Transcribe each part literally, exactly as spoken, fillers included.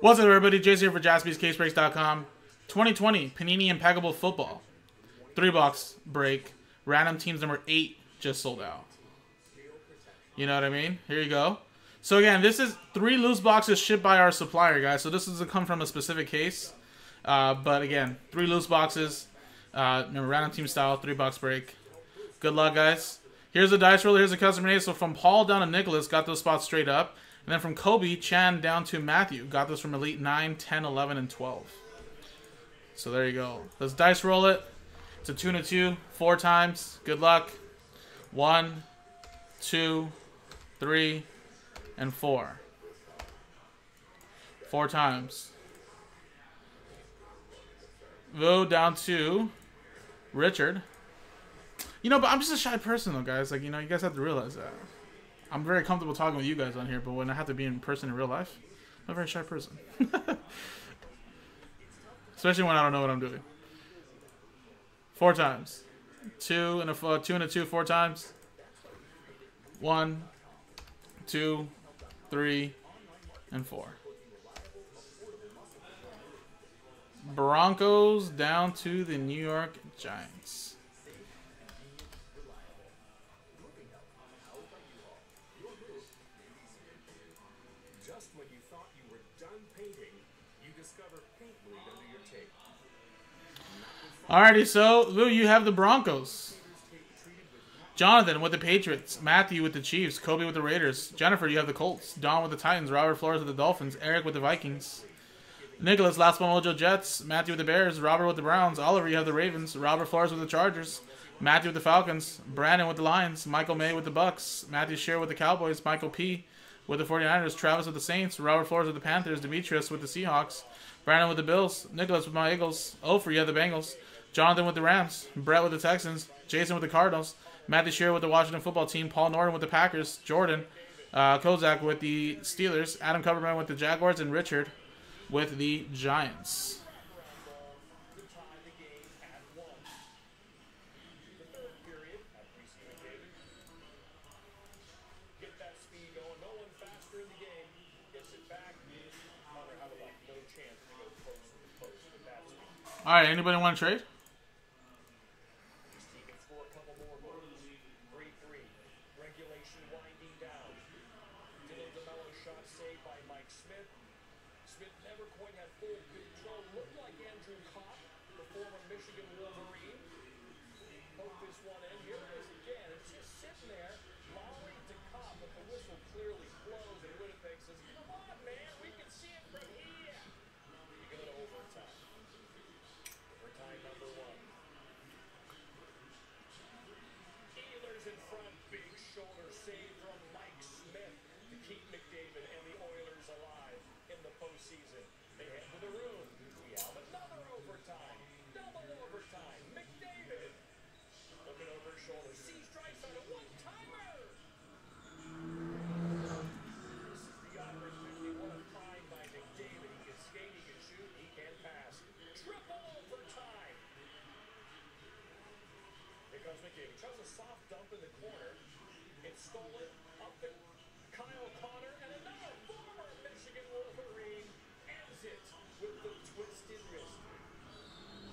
What's up, everybody? Jason here for Jaspys Case Breaks dot com. twenty twenty Panini Impeccable Football. Three box break. Random teams number eight just sold out. You know what I mean? Here you go. So again, this is three loose boxes shipped by our supplier, guys. So this doesn't come from a specific case. Uh, but again, three loose boxes. Uh, remember, random team style, three box break. Good luck, guys. Here's a dice roller. Here's a customer name. So from Paul down to Nicholas, got those spots straight up. And then from Kobe, Chan down to Matthew. Got this from Elite nine, ten, eleven, and twelve. So there you go. Let's dice roll it. It's a two and a two. Four times. Good luck. One, two, three, and four. Four times. Go down to Richard. You know, but I'm just a shy person, though, guys. Like, you know, you guys have to realize that. I'm very comfortable talking with you guys on here, but when I have to be in person in real life, I'm a very shy person. Especially when I don't know what I'm doing. Four times. Two and a uh, two and a two, four times. One, two, three, and four. Broncos down to the New York Giants. Just when you thought you were done painting, you discover paint moved under your tape. Alrighty, so Lou, you have the Broncos. Jonathan with the Patriots. Matthew with the Chiefs. Kobe with the Raiders. Jennifer, you have the Colts. Don with the Titans. Robert Flores with the Dolphins. Eric with the Vikings. Nicholas, last one, Mojo Jets. Matthew with the Bears. Robert with the Browns. Oliver, you have the Ravens. Robert Flores with the Chargers. Matthew with the Falcons. Brandon with the Lions. Michael May with the Bucks. Matthew Scheer with the Cowboys. Michael P. with the 49ers, Travis with the Saints, Robert Flores with the Panthers, Demetrius with the Seahawks, Brandon with the Bills, Nicholas with my Eagles, Ofer, you have the Bengals, Jonathan with the Rams, Brett with the Texans, Jason with the Cardinals, Matthew Scheer with the Washington football team, Paul Norton with the Packers, Jordan uh, Kozak with the Steelers, Adam Coverman with the Jaguars, and Richard with the Giants. All right, anybody want to trade? Season. They head for the room. We have another overtime. Double overtime. McDavid. Looking over his shoulder. Sees strikes on a one-timer. This is the opportunity. What a find by McDavid. He can skate, he can shoot, he can pass. Triple overtime. Here comes McDavid. Tries a soft dump in the corner. It's stolen. Up the Kyle Connor and another former Michigan Wolverine ends it with the twisted wrist.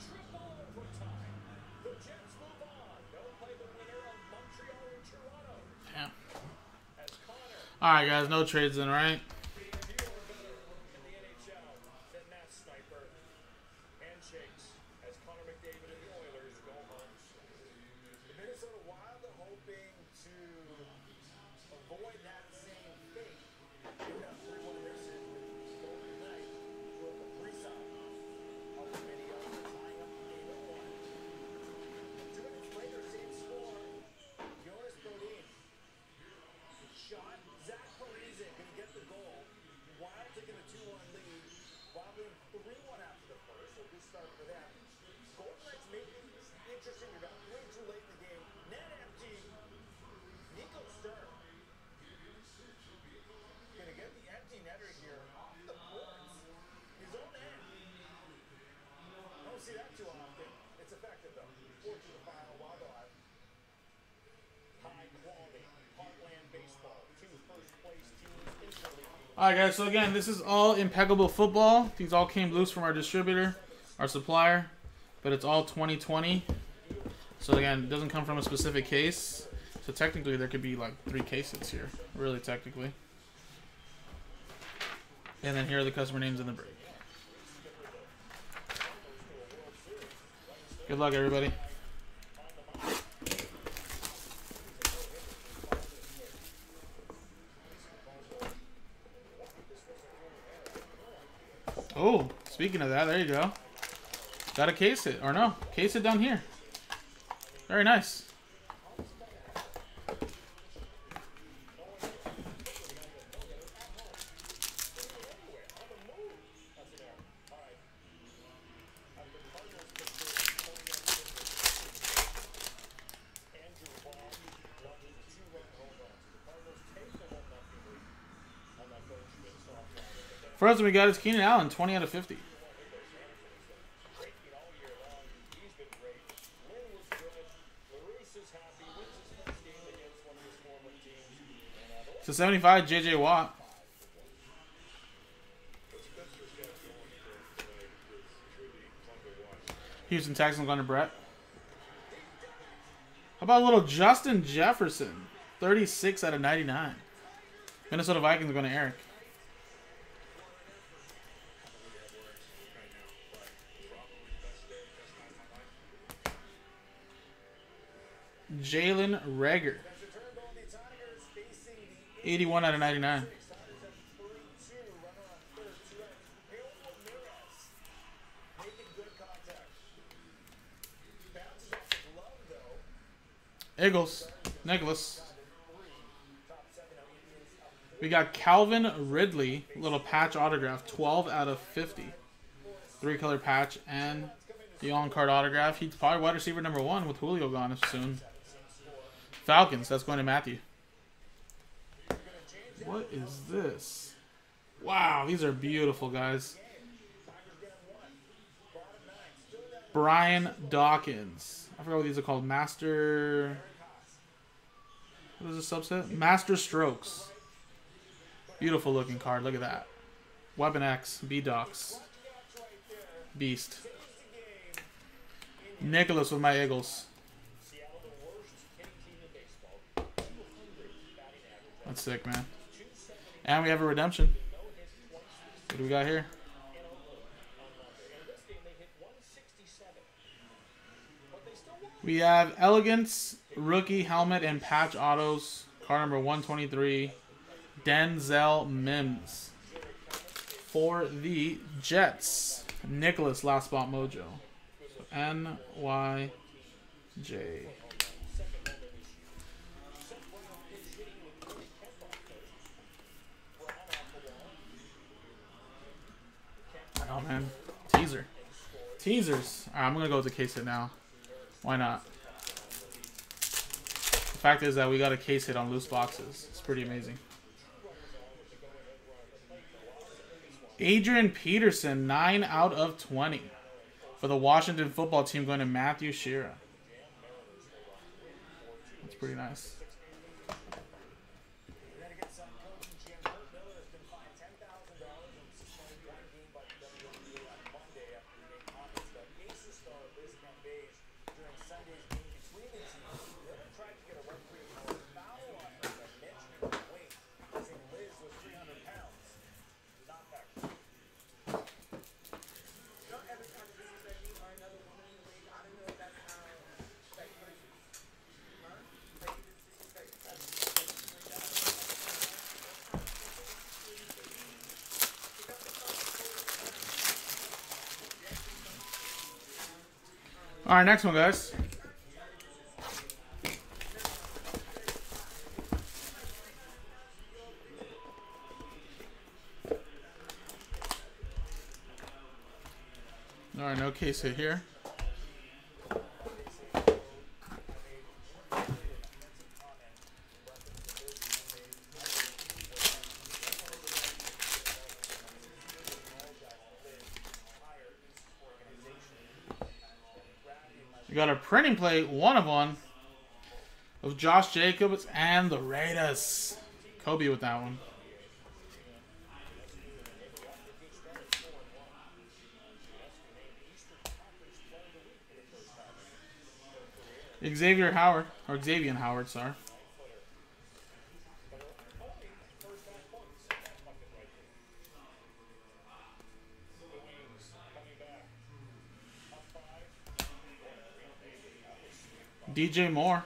Triple overtime. The Jets move on. They'll play the winner of Montreal and Toronto. Damn. All right, guys, no trades then, right? High quality, heartland baseball, two first place teams instantly. All right, guys, so again, this is all Impeccable Football. These all came loose from our distributor, our supplier, but it's all twenty twenty. So again, it doesn't come from a specific case. So technically, there could be like three cases here, really technically. And then here are the customer names in the break. Good luck, everybody. Oh, speaking of that, there you go. Got a case hit, or no, case hit down here. Very nice. First one we got is Keenan Allen, twenty out of fifty. So seventy-five, J J Watt. Houston Texans under Brett. How about a little Justin Jefferson, thirty-six out of ninety-nine. Minnesota Vikings going to Eric. Jalen Reagor, eighty-one out of ninety-nine. Eagles, Nicholas. We got Calvin Ridley, little patch autograph, twelve out of fifty. Three color patch and the on-card autograph. He's probably wide receiver number one with Julio gone soon. Falcons, that's going to Matthew. What is this? Wow, these are beautiful, guys. Brian Dawkins. I forgot what these are called. Master... What is the subset? Master Strokes. Beautiful looking card. Look at that. Weapon X. B-Docs. Beast. Nicholas with my Eagles. That's sick, man. And we have a redemption. What do we got here? We have Elegance, rookie helmet, and patch autos. Card number one twenty-three, Denzel Mims. For the Jets, Nicholas, last spot mojo. N Y J. Oh man, teaser, teasers. All right, I'm gonna go with the case hit now. Why not? The fact is that we got a case hit on loose boxes. It's pretty amazing. Adrian Peterson, nine out of twenty, for the Washington Football Team, going to Matthew Shira. That's pretty nice. All right, next one, guys. All right, no case hit here. We got a printing plate, one of one, of Josh Jacobs and the Raiders. Kobe with that one. Xavier Howard, or Xavier Howard, sorry. D J Moore.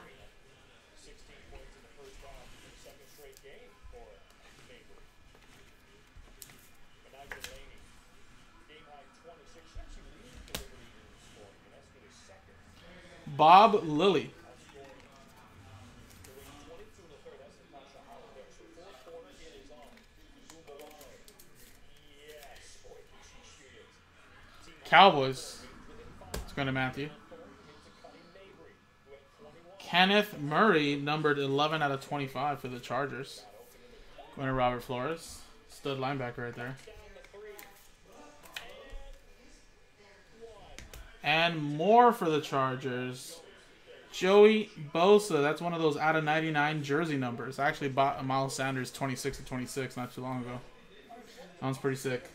Bob Lilly. Cowboys. Let's go to Matthew. Kenneth Murray, numbered eleven out of twenty-five for the Chargers. Going to Robert Flores. Stud linebacker right there. And more for the Chargers. Joey Bosa. That's one of those out of ninety-nine jersey numbers. I actually bought a Miles Sanders twenty-six of twenty-six not too long ago. That one's pretty sick.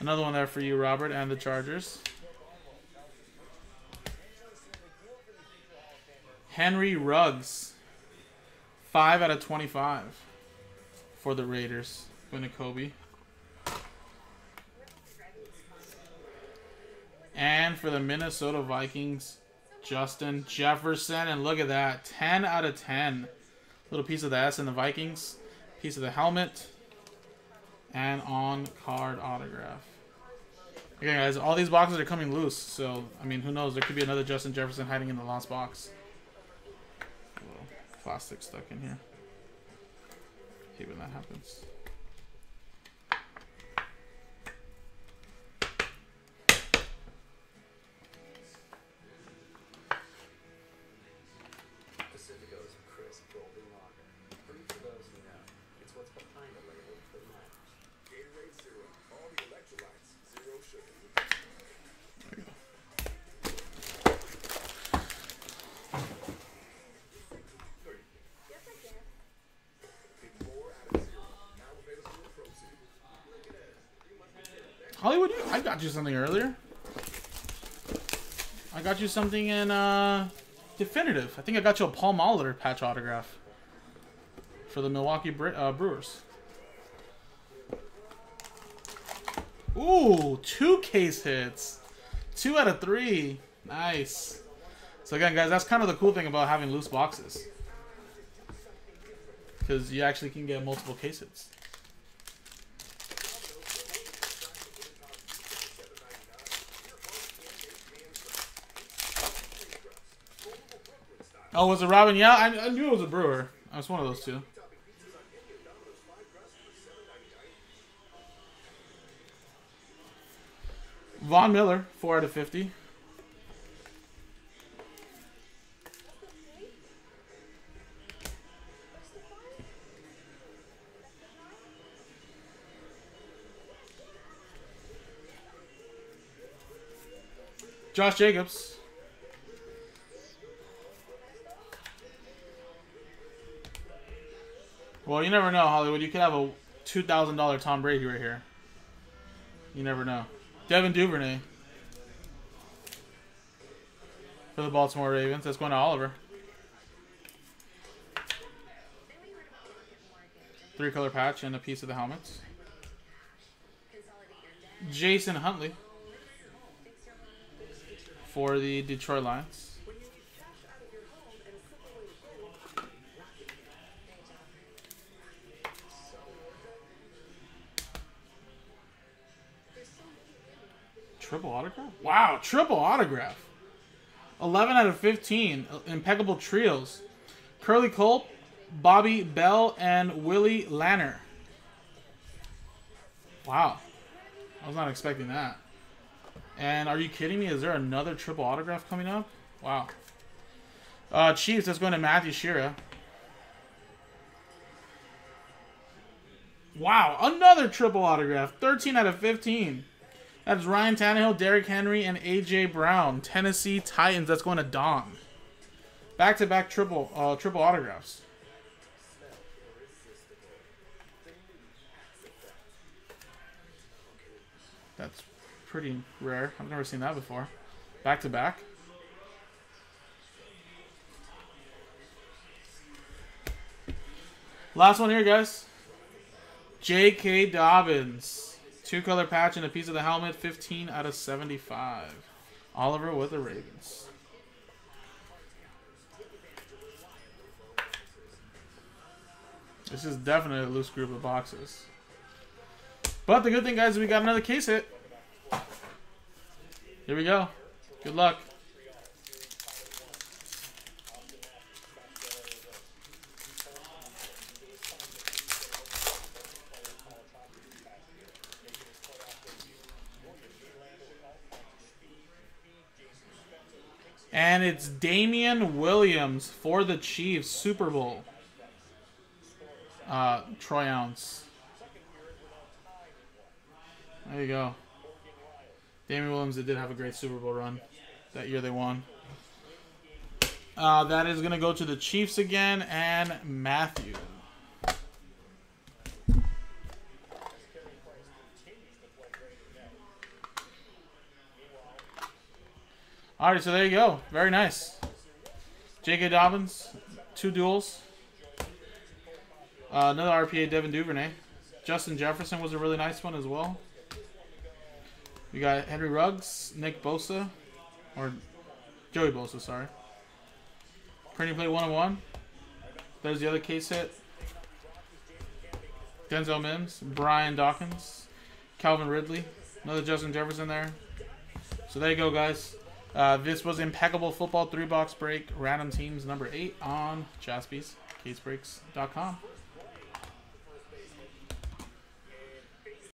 Another one there for you, Robert, and the Chargers. Henry Ruggs, five out of twenty-five for the Raiders. Winnacobe. And for the Minnesota Vikings, Justin Jefferson. And look at that, ten out of ten. Little piece of the S in the Vikings. Piece of the helmet. And on-card autograph. Okay, guys, all these boxes are coming loose. So, I mean, who knows? There could be another Justin Jefferson hiding in the lost box. Plastic stuck in here. I hate when that happens. Hollywood, I got you something earlier. I got you something in uh, Definitive. I think I got you a Paul Molitor patch autograph for the Milwaukee Bre uh, Brewers. Ooh, two case hits. Two out of three. Nice. So again, guys, that's kind of the cool thing about having loose boxes. Because you actually can get multiple case hits. Oh, was it Robin? Yeah, I, I knew it was a Brewer. I was one of those two. Vaughn Miller, four out of fifty. Josh Jacobs. Well, you never know, Hollywood. You could have a two thousand dollar Tom Brady right here. You never know. Devin Duvernay for the Baltimore Ravens. That's going to Oliver. Three-color patch and a piece of the helmets. Jason Huntley for the Detroit Lions. Triple autograph? Wow, triple autograph. eleven out of fifteen. Impeccable trios. Curly Culp, Bobby Bell, and Willie Lanier. Wow. I was not expecting that. And are you kidding me? Is there another triple autograph coming up? Wow. Uh, Chiefs, that's going to Matthew Shira. Wow, another triple autograph. thirteen out of fifteen. That's Ryan Tannehill, Derrick Henry, and A J. Brown. Tennessee Titans. That's going to Dom. Back-to-back triple uh, triple autographs. That's pretty rare. I've never seen that before. Back-to-back. Last one here, guys. J K. Dobbins. Two-color patch and a piece of the helmet. fifteen out of seventy-five. Oliver with the Ravens. This is definitely a loose group of boxes. But the good thing, guys, is we got another case hit. Here we go. Good luck. And it's Damian Williams for the Chiefs, Super Bowl. Uh, Troy Ounce. There you go. Damian Williams, that did have a great Super Bowl run. That year they won. Uh, that is going to go to the Chiefs again, and Matthew. All right, so there you go. Very nice. J K. Dobbins, two duels. Uh, another R P A, Devin Duvernay. Justin Jefferson was a really nice one as well. We got Henry Ruggs, Nick Bosa, or Joey Bosa, sorry. Printing play one oh one. There's the other case hit. Denzel Mims, Brian Dawkins, Calvin Ridley. Another Justin Jefferson there. So there you go, guys. Uh, this was Impeccable Football three box break, random teams number eight on Jaspys Case Breaks dot com.